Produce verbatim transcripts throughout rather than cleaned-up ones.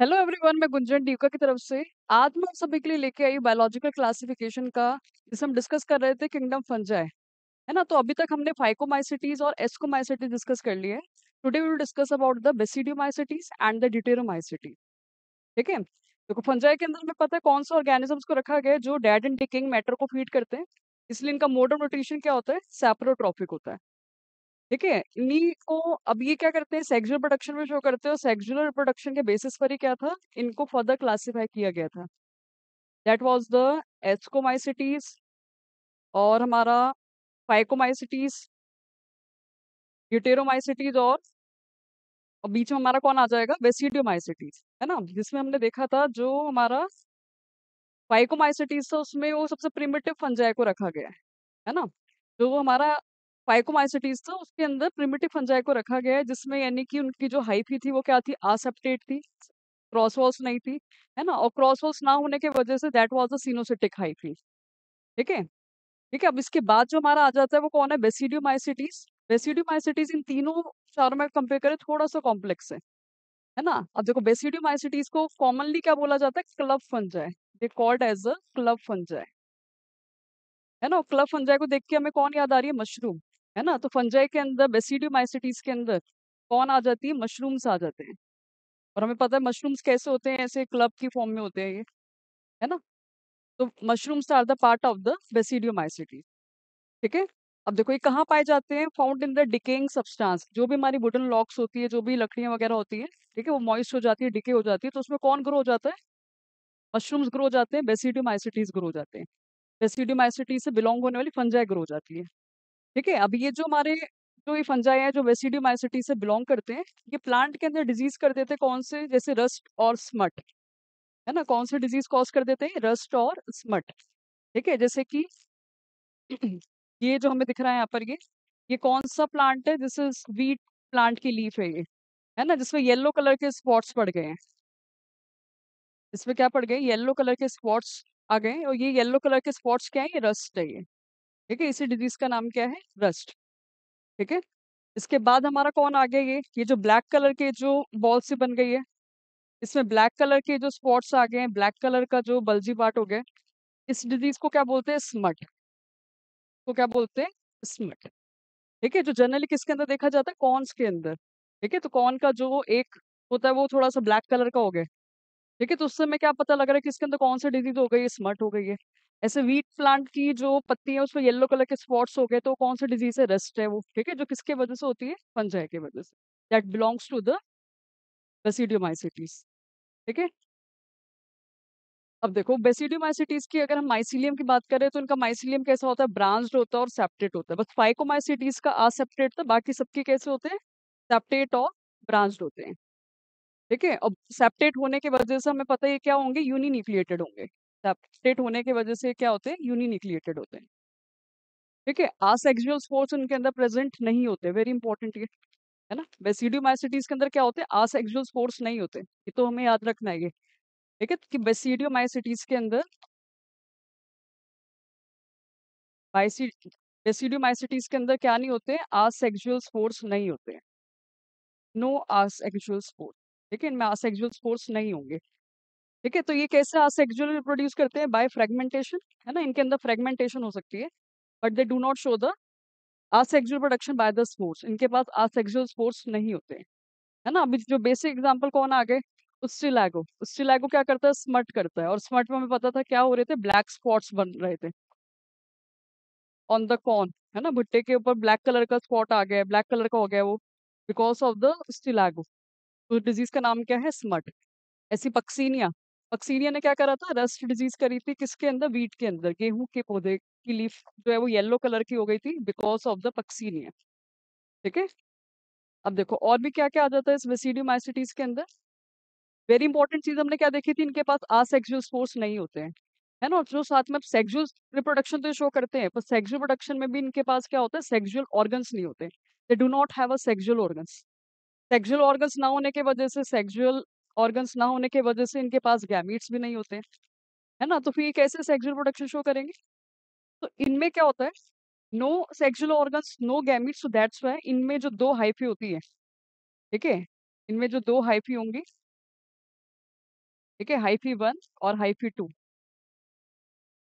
Hello everyone, मैं Gunjan diva की तरफ से आज मैं आप सभी के लिए लेके आई बायोलॉजिकल क्लासिफिकेशन का, जिसे हम डिस्कस कर रहे थे किंगडम फंजाई, है ना। तो अभी तक हमने फाइकोमाइसिटीज और एस्कोमाइसिटीज डिस्कस कर लिए। Today we will discuss about the basidiomycetes and the deuteromycetes. ठीक है, देखो फंजाई के अंदर हमें पता है कौन सा ऑर्गेनिजम्स को रखा गया है जो डेड एंड डिकेइंग मैटर को फीड करते हैं, इसलिए इनका मोड ऑफ न्यूट्रिशन क्या होता है, सैप्रोट्रॉफिक होता है। ठीक है, इन्हीं को अब ये क्या करते हैं, सेक्सुअल प्रोडक्शन में शो करते हैं। सेक्सुअल रिप्रोडक्शन के बेसिस पर ही क्या था, इनको फर्दर क्लासिफाई किया गया था। दैट वाज द एस्कोमाइसिटीज और हमारा फाइकोमाइसिटीज, ड्यूटेरोमाइसिटीज और, और बीच में हमारा कौन आ जाएगा, बेसिडियोमाइसिटीज, है ना। जिसमें हमने देखा था जो हमारा फाइकोमाइसिटीज था उसमें वो सबसे प्रिमिटिव फंजाई को रखा गया है, है ना। जो हमारा फाइकोमाइसिटीज था उसके अंदर प्रिमिटिव फंजाई को रखा गया है, जिसमें यानी कि उनकी जो हाइफी थी वो क्या थी, आसेप्टेट थी, क्रॉसवॉल्स नहीं थी, है ना। और क्रॉसवॉल्स ना होने के वजह से that was the coenocytic hyphae. ठीक है, ठीक है। अब इसके बाद जो हमारा आ जाता है वो कौन है, बेसिडियोमाइसिटीज। बेसिडियोमाइसिटीज इन तीनों चारों में कंपेयर करें थोड़ा सा कॉम्प्लेक्स है, है ना। अब देखो बेसिडियोमाइसिटीज को कॉमनली क्या बोला जाता है, club fungi, they called as a club fungi, है ना। क्लब फंजाई को देख के हमें कौन याद आ रही है, मशरूम, है ना। तो फंजाई के अंदर बेसिडियोमाइसिटीज के अंदर कौन आ जाती है, मशरूम्स आ जाते हैं। और हमें पता है मशरूम्स कैसे होते हैं, ऐसे क्लब की फॉर्म में होते हैं ये, है ना। तो mushrooms are the part of the basidiomycetes. ठीक है, अब देखो ये कहाँ पाए जाते हैं, found in the decaying substance. जो भी हमारी वुडन लॉक्स होती है, जो भी लकड़ियाँ वगैरह होती है, ठीक है, वो मॉइस्ट हो जाती है, डिके हो जाती है, तो उसमें कौन ग्रो हो जाता है, मशरूम्स ग्रो हो जाते हैं, बेसिडियोमाइसिटीज ग्रो हो जाते हैं। बेसिडियोमाइसिटीज से बिलोंग होने वाली फंजाई ग्रो हो जाती है। ठीक है, अब ये जो हमारे जो ये फंजाई है जो बेसिडियोमाइसिटीज से बिलोंग करते हैं, ये प्लांट के अंदर डिजीज कर देते हैं कौन से, जैसे रस्ट और स्मट, है ना। कौन से डिजीज कॉज कर देते हैं, रस्ट और स्मट। ठीक है, जैसे कि ये जो हमें दिख रहा है यहाँ पर, ये ये कौन सा प्लांट है, जैसे वीट प्लांट की लीफ है ये, है ना, जिसमें येलो कलर के स्पॉट्स पड़ गए हैं। इसमें क्या पड़ गए, येलो कलर के स्पॉट्स आ गए। और ये येलो कलर के स्पॉट्स क्या है, ये रस्ट है ये। ठीक है, इसी डिजीज का नाम क्या है, रस्ट। ठीक है, इसके बाद हमारा कौन आ गया, ये ये जो ब्लैक कलर के जो बॉल सी बन गई है, इसमें ब्लैक कलर के जो स्पॉट्स आ गए हैं, ब्लैक कलर का जो बल्जी पार्ट हो गया, इस डिजीज को क्या बोलते हैं, स्मट को क्या बोलते हैं, स्मट। ठीक है, जो जनरली किसके अंदर देखा जाता है, कॉर्न्स के अंदर। ठीक है, तो कॉर्न का जो एक होता है वो थोड़ा सा ब्लैक कलर का हो गया। ठीक है, तो उससे हमें क्या पता लग रहा है कि इसके अंदर कौन सी डिजीज हो गई है, स्मट हो गई है। ऐसे वीट प्लांट की जो पत्ती है उसमें येलो कलर के स्पॉट्स हो गए, तो कौन सी डिजीज है, रस्ट है वो। ठीक है, जो किसके वजह से होती है, फंजाई के वजह से, that belongs to the basidiomycetes. ठीक है, अब देखो बेसिडियोमाइसिटीज की अगर हम माइसिलियम की बात करें तो इनका माइसिलियम कैसा होता है, ब्रांच्ड होता है और सेप्टेट होता है। बस फाइकोमाइसिटीज का असेप्टेट था, बाकी सबके कैसे होते हैं, सेप्टेट और ब्रांच्ड होते हैं। ठीक है, अब सेप्टेट होने की वजह से हमें पता है क्या होंगे, यूनिन्यूक्लिएटेड होंगे। सेप्टेट होने की वजह से क्या होते हैं, यूनिन्यूक्लिएटेड होते हैं। ठीक है, आसेक्सुअल स्पोर्स उनके अंदर प्रेजेंट नहीं होते, वेरी इंपॉर्टेंट ये, है ना। बेसिडियोमाइसिटीज के अंदर क्या होते हैं, आसेक्सुअल स्पोर्स नहीं होते, ये तो हमें याद रखना है ये। ठीक है, कि बेसिडियोमाइसिटीज के अंदर बेसिडियोमाइसिटीज के अंदर क्या नहीं होते, आसेक्सुअल स्पोर्स नहीं होते, नो आसेक्सुअल स्पोर्स। ठीक है, इनमें आसेक्सुअल स्पोर्स नहीं होंगे। ठीक है, तो ये कैसे आसेक्सुअल रिप्रोड्यूस करते हैं, बाय फ्रेगमेंटेशन, है ना। इनके अंदर फ्रेगमेंटेशन हो सकती है, but they do not show the asexual production by the spores. इनके पास आसेक्सुअल स्पोर्स नहीं होते हैं, है ना। अभी जो बेसिक एग्जांपल कौन आ गए, उस्टिलागो। उस्टिलागो क्या करता है, स्मट करता है। और स्मट में हमें पता था क्या हो रहे थे, ब्लैक स्पॉट्स बन रहे थे ऑन द कॉर्न, है ना। भुट्टे के ऊपर ब्लैक कलर का स्पॉट आ गया, ब्लैक कलर का हो गया वो, बिकॉज ऑफ द उस्टिलागो। तो डिजीज का नाम क्या है, स्मट। ऐसी पक्सीनिया, पक्सीनिया ने क्या करा था, रस्ट डिजीज करी थी किसके अंदर, वीट के अंदर। गेहूं के पौधे की लीफ जो है वो येलो कलर की हो गई थी बिकॉज ऑफ द पक्सीनिया। ठीक है, अब देखो और भी क्या क्या आ जाता है इस बेसिडियोमाइसिटीज के अंदर। वेरी इंपॉर्टेंट चीज हमने क्या देखी थी, इनके पास आसेक्सुअल स्पोर्स नहीं होते हैं, है ना। और जो साथ में आप सेक्सुअल रिप्रोडक्शन तो शो करते हैं, पर सेक्सुअल प्रोडक्शन में भी इनके पास क्या होता है, सेक्सुअल ऑर्गन्स नहीं होते। They do not have a sexual organs. Sexual organs ना होने के वजह से सेक्सुअल ऑर्गन्स ना होने के वजह से इनके पास गैमीट्स भी नहीं होते हैं, है ना। तो फिर ये कैसे सेक्सुअल प्रोडक्शन शो करेंगे, तो इनमें क्या होता है, no sexual organs, no gametes, so that's why इनमें जो दो हाइफी होती है। ठीक है, इनमें जो दो हाइफी होंगी, ठीक है, हाइफी वन और हाइफी टू।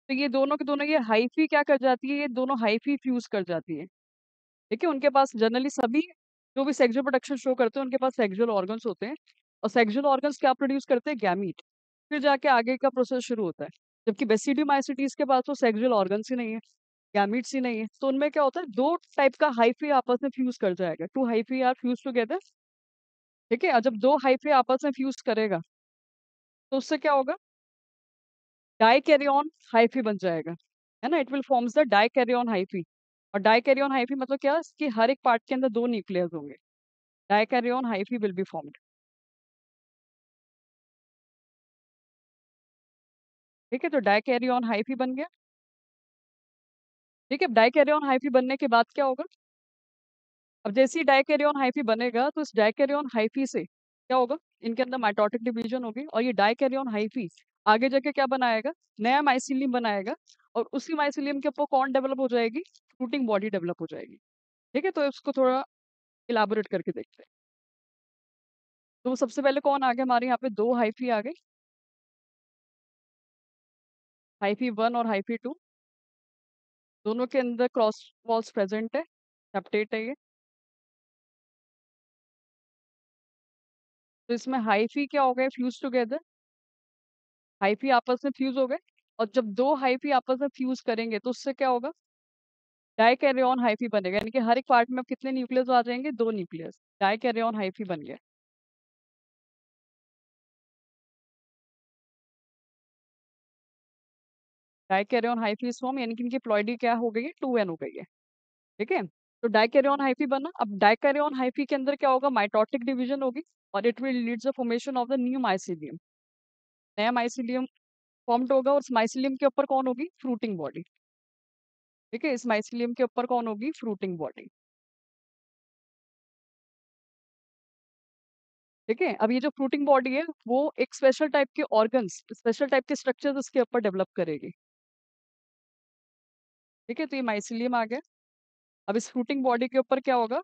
तो ये दोनों के दोनों ये हाइफी क्या कर जाती है, ये दोनों हाइफी फ्यूज कर जाती है। ठीक है, उनके पास जनरली सभी जो भी सेक्सुअल प्रोडक्शन शो करते हैं उनके पास सेक्सुअल ऑर्गन्स होते हैं, और सेक्सुअल ऑर्गन्स क्या प्रोड्यूस करते हैं, गैमीट। फिर जाके आगे का प्रोसेस शुरू होता है। जबकि बेसिडियोमाइसिटीज के पास तो सेक्सुअल ऑर्गन्स ही नहीं है, गैमीट्स ही नहीं है, तो उनमें क्या होता है, दो टाइप का हाइफी आपस में फ्यूज कर जाएगा। Two hyphae are fuse together. ठीक है, जब दो हाइफी आपस में फ्यूज करेगा तो उससे क्या होगा, डाई कैरियन हाइफी बन जाएगा, है ना। It will forms the dikaryon hyphae. और डाई कैरियन हाइफी मतलब क्या है, इसकी हर एक पार्ट के अंदर दो न्यूक्लियस होंगे। Dikaryon hyphae will be formed. ठीक है, तो डाई कैरियन हाइफी बन गया। ठीक है, डाई कैरियन हाइफी बनने के बाद क्या होगा, अब जैसे ही डाई कैरियन हाइफी बनेगा तो इस डाई कैरियन हाइफी से क्या होगा, इनके अंदर माइटोटिक डिवीजन होगी, और ये डाई कैरियन हाइफी आगे जाके क्या बनाएगा, नया माइसिलियम बनाएगा, और उसी माइसिलियम के ऊपर कौन डेवलप हो जाएगी, फ्रूटिंग बॉडी डेवलप हो जाएगी। ठीक है, तो इसको थोड़ा इलाबोरेट करके देखते हैं। तो सबसे पहले कौन आ गया हमारे यहाँ पे, दो हाइफी आ गए, हाइफी वन और हाइफी टू। दोनों के अंदर क्रॉस वॉल्स प्रेजेंट है, सेप्टेट है ये। तो इसमें हाइफी क्या हो गए, फ्यूज टुगेदर, हाइफी आपस में फ्यूज हो गए। और जब दो हाइफी आपस में फ्यूज करेंगे तो उससे क्या होगा, डाई कैरियन हाइफी बनेगा। यानी कि हर एक पार्ट में कितने न्यूक्लियस आ जाएंगे, दो न्यूक्लियस, डाई कैरियन हाइफी बन गया। डाई कैरियन हाइफी फॉर्म, यानी कि इनकी प्लॉइडी क्या हो गई है, टू एन हो गई है। ठीक है, तो डाई कैरियन हाइफी बना। अब डाई कैरियन हाइफी के अंदर क्या होगा, माइटोटिक डिवीजन होगी, और it will lead the formation of the new mycelium. नया माइसिलियम फॉर्म्ड होगा, और इस माइसिलियम के ऊपर कौन होगी, फ्रूटिंग बॉडी। ठीक है, इस माइसिलियम के ऊपर कौन होगी, फ्रूटिंग बॉडी। ठीक है, अब ये जो फ्रूटिंग बॉडी है वो एक स्पेशल टाइप के ऑर्गन्स, स्पेशल टाइप के स्ट्रक्चर्स उसके ऊपर डेवलप करेगी। ठीक है, तो ये माइसिलियम आ गया। अब इस फ्रूटिंग बॉडी के ऊपर क्या होगा,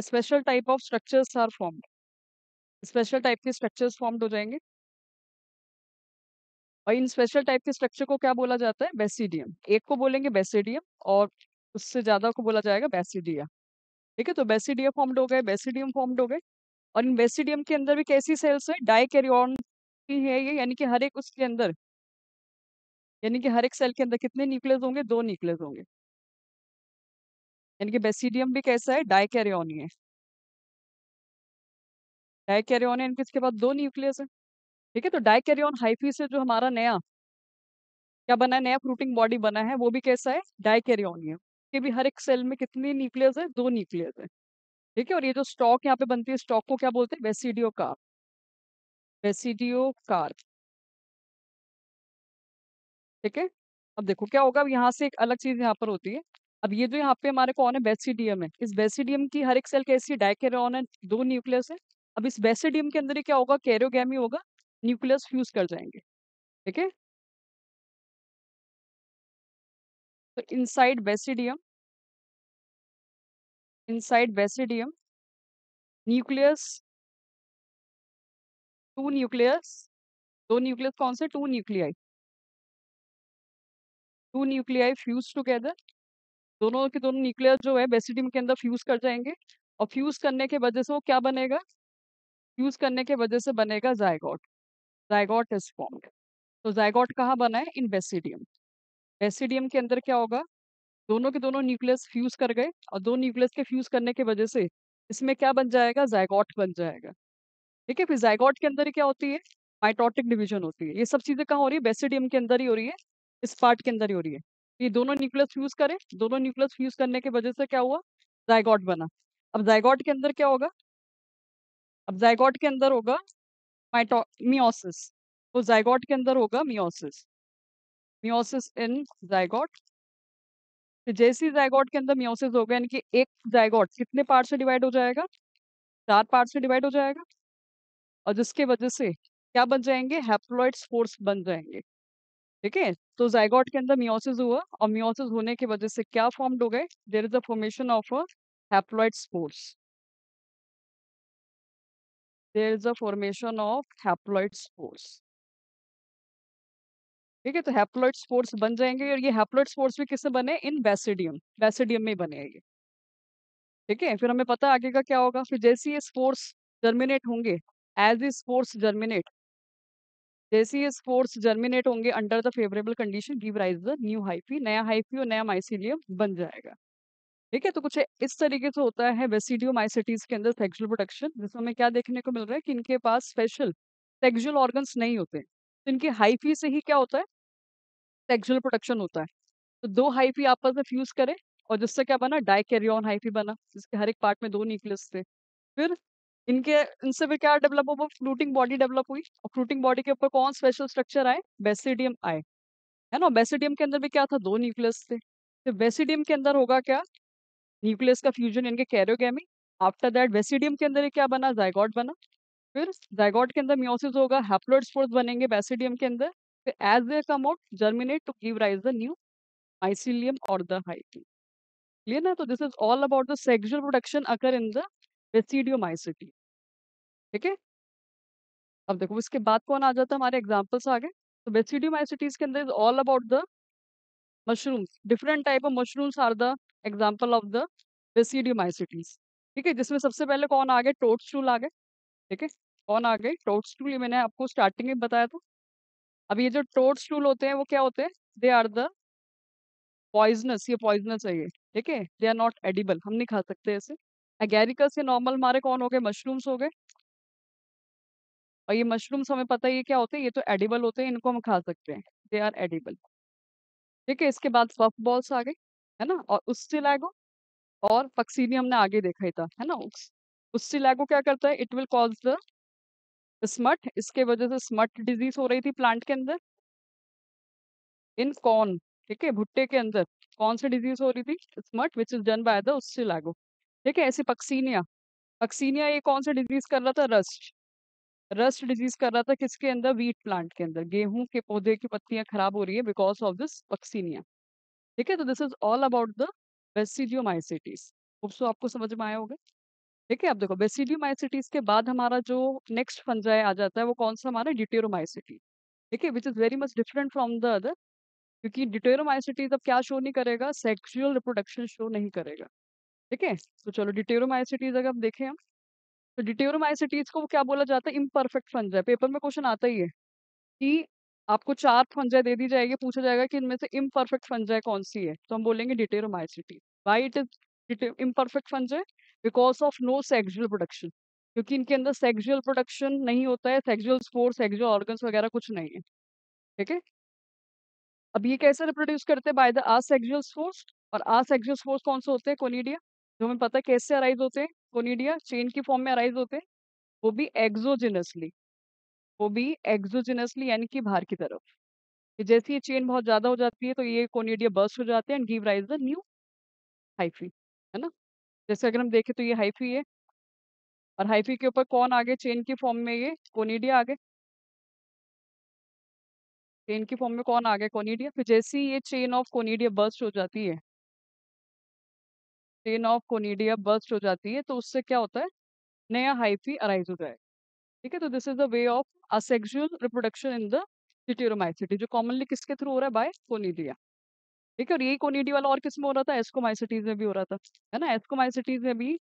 special type of structures are formed, special type के स्ट्रक्चर्स फॉर्म्ड हो जाएंगे, और इन स्पेशल टाइप के स्ट्रक्चर को क्या बोला जाता है, बेसिडियम। एक को बोलेंगे बेसिडियम और उससे ज़्यादा को बोला जाएगा बेसिडिया। ठीक है, तो बेसिडिया फॉर्म्ड हो गए, बेसिडियम फॉर्म्ड हो गए, और इन बेसिडियम के अंदर भी कैसी सेल्स है, डाइकैरियोन की है ये। यानी कि हर एक उसके अंदर, यानी कि हर एक सेल के अंदर कितने न्यूक्लियस होंगे, दो न्यूक्लियस होंगे। यानी कि बेसिडियम भी कैसा है, डाइकैरियोन है, डाइकैरियोन है, इनके इसके बाद दो न्यूक्लियस है। ठीक है, तो डाइकैरियन हाइफी से जो हमारा नया क्या बना है, नया फ्रूटिंग बॉडी बना है, वो भी कैसा है, डाइकैरियन है। ये भी हर एक सेल में कितने न्यूक्लियस है, दो न्यूक्लियस है। ठीक है, और ये जो स्टॉक यहाँ पे बनती है, स्टॉक को क्या बोलते हैं, बेसिडियोकार्प, बेसिडियोकार्प। ठीक है, अब देखो क्या होगा, अब यहाँ से एक अलग चीज यहाँ पर होती है। अब ये जो यहाँ पे हमारे कौन है, बेसिडियम है, इस बेसिडियम की हर एक सेल कैसी, डाइकैरियन है, दो न्यूक्लियस है। अब इस बेसिडियम के अंदर ही क्या होगा, कैरियोगैमी होगा, न्यूक्लियस फ्यूज कर जाएंगे। ठीक है, तो inside basidium, inside basidium nucleus, two nucleus, दो न्यूक्लियस कौन से, two nuclei, two nuclei fuse together. दोनों के दोनों न्यूक्लियस जो है बेसिडियम के अंदर फ्यूज कर जाएंगे, और फ्यूज करने के वजह से वो क्या बनेगा, फ्यूज करने के वजह से बनेगा जाइगोट, जाइगोट इज फॉर्म्ड। तो जाइगोट कहाँ बना है, इन बेसिडियम। बेसिडियम के अंदर क्या होगा, दोनों के दोनों न्यूक्लियस फ्यूज कर गए, और दो न्यूक्लियस के फ्यूज करने की वजह से इसमें क्या बन जाएगा, जाइगोट बन जाएगा। ठीक है, फिर जाइगोट के अंदर क्या होती है, माइटोटिक डिवीजन होती है। ये सब चीज़ें कहाँ हो रही है, बेसिडियम के अंदर ही हो रही है, इस पार्ट के अंदर ही हो रही है। ये दोनों न्यूक्लियस फ्यूज करें, दोनों न्यूक्लियस फ्यूज करने की वजह से क्या हुआ, जाइगोट बना। अब जाइगोट के अंदर क्या होगा, अब जाइगोट के अंदर होगा माइटो मियोसिस, तो जाइगोट के अंदर होगा मियोसिस, मियोसिस इन जाइगोट। तो जैसे ही जाइगोट के अंदर मियोसिस होगा, यानी कि एक जाइगोट कितने पार्ट से डिवाइड हो जाएगा, चार पार्ट से डिवाइड हो जाएगा, और जिसके वजह से क्या बन जाएंगे, हैप्लॉइड स्पोर्स बन जाएंगे। ठीक है, तो जाइगोट के अंदर मियोसिस हुआ, और मियोसिस होने की वजह से क्या फॉर्म्ड हो गए, there is the formation of a haploid spores, there is the formation of haploid spores. ठीक है, तो हैप्लॉइड स्पोर्स बन जाएंगे। और ये हैप्लॉइड स्पोर्स भी किससे बने? इन बेसिडियम, बेसिडियम में ही बने ये। ठीक है, फिर हमें पता आगे का क्या होगा। फिर जैसे ये स्पोर्स जर्मिनेट होंगे, एज ये स्पोर्स जर्मिनेट जैसे ये स्पोर्स जर्मिनेट होंगे under the favourable condition give rise the new hyphae, नया हाइफी और नया माइसिलियम बन जाएगा। ठीक है, तो कुछ इस तरीके से होता है बेसिडियोमाइसेटीज के अंदर सेक्सुअल प्रोडक्शन, जिसमें हमें क्या देखने को मिल रहा है कि इनके पास स्पेशल सेक्सुअल ऑर्गन्स नहीं होते, तो इनके हाइफी से ही क्या होता है, सेक्सुअल प्रोडक्शन होता है। तो दो हाइफी आपस में फ्यूज करें और जिससे क्या बना, डाइकैरियोन हाइफी बना, जिसके हर एक पार्ट में दो न्यूक्लियस थे। फिर इनके इनसे भी क्या डेवलप हुआ, फ्लोटिंग बॉडी डेवलप हुई, और फ्लोटिंग बॉडी के ऊपर कौन स्पेशल स्ट्रक्चर आए, बेसिडियम आए, है ना। बेसिडियम के अंदर भी क्या था, दो न्यूक्लियस थे। तो बेसिडियम के अंदर होगा क्या, न्यूक्लियस का फ्यूजन इनके कैरियोगेमी। आफ्टर दैट बेसिडियम के अंदर क्या बना, जाइगोट बना। फिर जाइगोट के अंदर मियोसिस होगा, हैप्लॉइड स्पोर्स बनेंगे बेसिडियम के अंदर। फिर as they come out germinate to give rise the new mycelium और द हाइफी। क्लियर ना, तो this is all about the sexual production occur in the बेसिडियोमाइसेटी। ठीक है, अब देखो इसके बाद कौन आ जाता है हमारे एग्जाम्पल्स आगे। तो बेसिडियोमाइसेटीज के अंदर is all about the mushrooms, different type of mushrooms are the example of the basidiomycetes. ठीक है, जिसमें सबसे पहले कौन आ गए, टोडस्टूल आ गए। ठीक है, कौन आ गए, टोडस्टूल। ये मैंने आपको स्टार्टिंग में बताया था। अब ये जो टोडस्टूल होते हैं वो क्या होते हैं, दे आर द पॉइजनस, ये पॉइजनस है ये। ठीक है, दे आर नॉट एडिबल, हम नहीं खा सकते ऐसे। एगेरिकस ये नॉर्मल हमारे कौन हो गए, मशरूम्स हो गए, और ये मशरूम्स हमें पता है ये क्या होते हैं, ये तो एडिबल होते हैं, इनको हम खा सकते हैं, दे आर एडिबल। ठीक है, इसके बाद पफ बॉल्स आ गए, है ना, और उस्टिलैगो और पक्सीनी हमने आगे देखा ही था, है ना। उस्टिलैगो क्या करता है, it will cause the smut, इसके वजह से स्मट डिजीज हो रही थी प्लांट के अंदर, इन कॉर्न। ठीक है, भुट्टे के अंदर कौन सी डिजीज हो रही थी, smut, which is done by the Ustilago. ठीक है, ऐसी पक्सीनिया, पक्सीनिया ये कौन सा डिजीज कर रहा था, रस्ट, रस्ट डिजीज कर रहा था किसके अंदर, वीट प्लांट के अंदर, गेहूं के पौधे की पत्तियां खराब हो रही है बिकॉज ऑफ दिस पक्सीनिया। ठीक है, तो this is all about the basidiomycetes. So आपको समझ में आया होगा। ठीक है, आप देखो बेसिडियोमाइसेटीज के बाद हमारा जो नेक्स्ट फंजाई आ जाता है वो कौन सा, हमारा ड्यूटेरोमाइसेटीज। ठीक है, which is very much different from the other, क्योंकि ड्यूटेरोमाइसेटीज अब क्या शो नहीं करेगा, सेक्सुअल रिप्रोडक्शन शो नहीं करेगा। ठीक है, तो चलो ड्यूटेरोमाइसेटीज अगर हम देखें हम, तो ड्यूटेरोमाइसेटीज को क्या बोला जाता है, इम्परफेक्ट फंजाई। पेपर में क्वेश्चन आता ही है कि आपको चार फंजाई दे दी जाएगी, पूछा जाएगा कि इनमें से इम्परफेक्ट फंजाई कौन सी है, तो हम बोलेंगे deuteromycetes. Why it is imperfect fungi, because of no sexual production, क्योंकि इनके अंदर सेक्सुअल प्रोडक्शन नहीं होता है, सेक्सुअल स्पोर्स, सेक्सुअल ऑर्गन्स वगैरह कुछ नहीं है। ठीक है, अब ये कैसे रिप्रोड्यूस करते हैं, बाय द असेक्सुअल स्पोर्स, और असेक्सुअल स्पोर्स कौन से होते हैं, कोनिडिया, जो हमें पता है कैसे अराइज होते हैं, कोनिडिया चेन की फॉर्म में अराइज होते हैं, वो भी एक्सोजिनसली, वो भी एक्सोजिनसली, यानी कि बाहर की तरफ। जैसे ये चेन बहुत ज़्यादा हो जाती है तो ये कोनिडिया बर्स्ट हो जाते हैं and give rise the new hyphae, है ना। जैसे अगर हम देखें तो ये हाइफी है, और हाइफी के ऊपर कौन आ गए, चेन की फॉर्म में ये कोनिडिया आ गए, चेन की फॉर्म में कौन आ गए, कोनिडिया। फिर जैसे ये चेन ऑफ कोनिडिया बर्स्ट हो जाती है, चेन ऑफ कोनिडिया बर्स्ट हो जाती है, तो उससे क्या होता है, नया हाइफी अराइज हो जाएगा। ठीक है, तो this is the way of asexual reproduction in the deuteromycete, जो कॉमनली किसके थ्रू हो रहा है, बाय कोनिडिया। ठीक है, और यही कोनिडिया वाला और किस में हो रहा था, एस्कोमाइसिटीज में भी हो रहा था, है ना। एस्कोमाइसिटीज में भी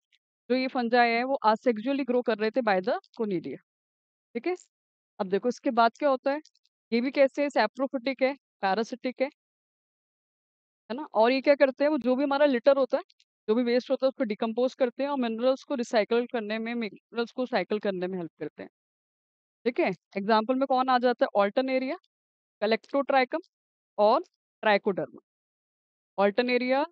जो ये फंजाई है वो असेक्सुअली ग्रो कर रहे थे बाय द कोनिडिया। ठीक है, अब देखो इसके बाद क्या होता है, ये भी कैसे है, सैप्रोफिटिक है, पैरासिटिक है, है ना। और ये क्या करते हैं, वो जो भी हमारा लिटर होता है, जो भी वेस्ट होता है उसको डिकम्पोज करते हैं, और मिनरल्स को रिसाइकल करने में, मिनरल्स को साइकिल करने में हेल्प करते हैं। ठीक है, एग्जाम्पल में कौन आ जाता है, ऑल्टरनेरिया, कलेक्टोट्राइकम और ट्राइकोडर्मा। ऑल्टरनेरिया,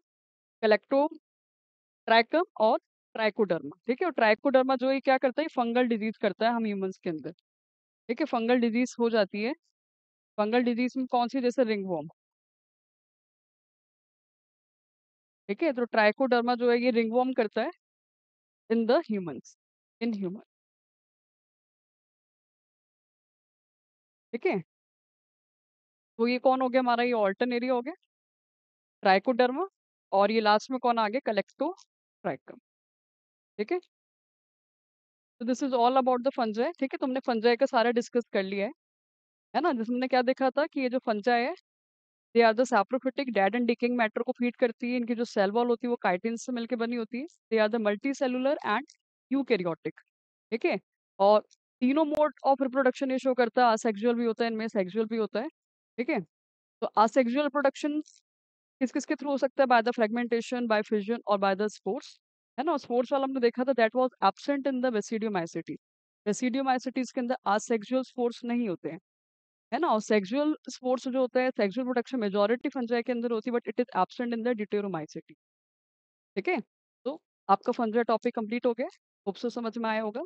कलेक्टोट्राइकम और ट्राइकोडर्मा। ठीक है, और ट्राइकोडर्मा जो ये क्या करता है, फंगल डिजीज करता है हम ह्यूमन्स के अंदर। ठीक है, फंगल डिजीज हो जाती है। फंगल डिजीज में कौन सी, जैसे रिंगवॉर्म। ठीक है, तो ट्राइकोडर्मा जो है ये रिंगवॉर्म करता है in the humans, in human. ठीक है, तो ये कौन हो गया हमारा, ये ऑल्टरनेरिया हो गया, ट्राइकोडर्मा, और ये लास्ट में कौन आ गया, कलेक्टोट्राइकम। ठीक है, तो this is all about the fungi. ठीक है, तुमने फंजाई का सारा डिस्कस कर लिया है है ना, जिसमें हमने क्या देखा था कि ये जो फंजाई है they are the saprophytic dead and decaying matter को फीड करती है। इनकी जो सेल वॉल होती है वो काइटिन से मिलकर बनी होती है। They are the multi cellular and eukaryotic, ठीक है। और तीनों मोड ऑफ रिप्रोडक्शन ये शो करता है, असेक्सुअल भी होता है इनमें, सेक्सुअल भी होता है, ठीक है। तो असेक्सुअल रिप्रोडक्शन किस किस के थ्रू हो सकता है? By the fragmentation, by fission और बाय द स्पोर्स, है ना। स्पोर्स वाला हमने देखा था that was absent in the basidiomycetes. Basidiomycetes के अंदर असेक्सुअल स्पोर्स नहीं होते हैं, है ना। और सेक्सुअल स्पोर्स जो होता है, सेक्सुअल प्रोडक्शन मेजोरिटी फंजाई के अंदर होती है, but it is absent in the deuteromycete, ठीक है। तो आपका फंजाई टॉपिक कंप्लीट हो गया, होप सो समझ में आया होगा।